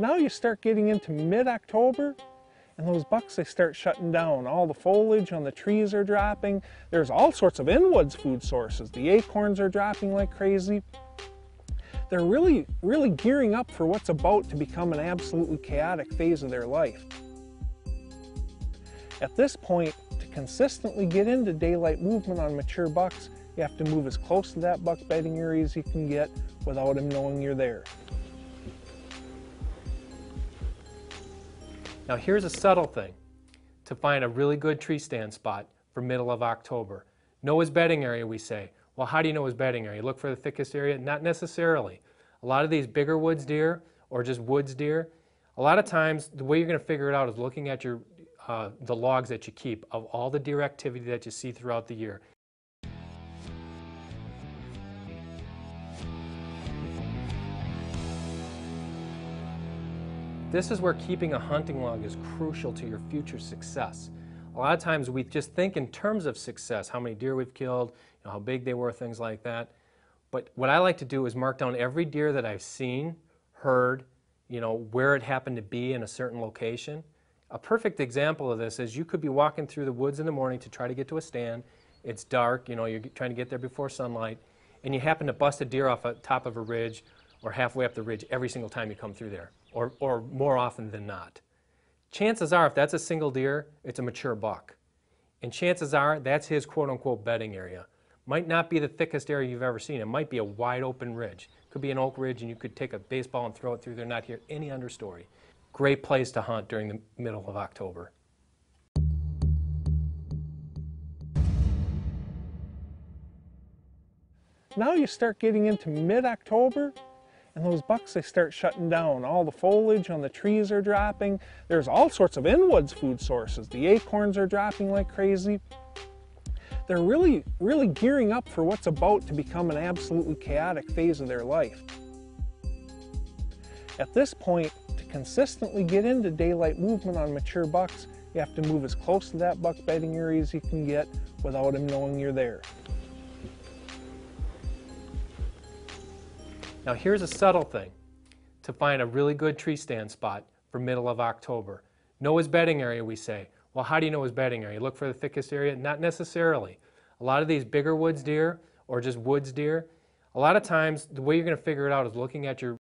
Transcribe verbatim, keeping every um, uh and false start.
Now you start getting into mid-October, and those bucks, they start shutting down. All the foliage on the trees are dropping. There's all sorts of inwoods food sources. The acorns are dropping like crazy. They're really, really gearing up for what's about to become an absolutely chaotic phase of their life. At this point, to consistently get into daylight movement on mature bucks, you have to move as close to that buck bedding area as you can get without him knowing you're there. Now here's a subtle thing to find a really good tree stand spot for middle of October. Know his bedding area, we say. Well, how do you know his bedding area? Look for the thickest area? Not necessarily. A lot of these bigger woods deer or just woods deer, a lot of times the way you're going to figure it out is looking at your, uh, the logs that you keep of all the deer activity that you see throughout the year. This is where keeping a hunting log is crucial to your future success. A lot of times we just think in terms of success, how many deer we've killed, you know, how big they were, things like that. But what I like to do is mark down every deer that I've seen, heard, you know, where it happened to be in a certain location. A perfect example of this is you could be walking through the woods in the morning to try to get to a stand. It's dark, you know, you're trying to get there before sunlight, and you happen to bust a deer off the top of a ridge or halfway up the ridge every single time you come through there. Or, or more often than not. Chances are, if that's a single deer, it's a mature buck. And chances are, that's his quote-unquote bedding area. Might not be the thickest area you've ever seen. It might be a wide-open ridge. Could be an oak ridge, and you could take a baseball and throw it through there, not hear any understory. Great place to hunt during the middle of October. Now you start getting into mid-October, and those bucks, they start shutting down. All the foliage on the trees are dropping. There's all sorts of inwoods food sources. The acorns are dropping like crazy. They're really, really gearing up for what's about to become an absolutely chaotic phase of their life. At this point, to consistently get into daylight movement on mature bucks, you have to move as close to that buck bedding area as you can get without him knowing you're there. Now here's a subtle thing to find a really good tree stand spot for middle of October. Know his bedding area, we say. Well, how do you know his bedding area? Look for the thickest area? Not necessarily. A lot of these bigger woods deer or just woods deer, a lot of times the way you're going to figure it out is looking at your,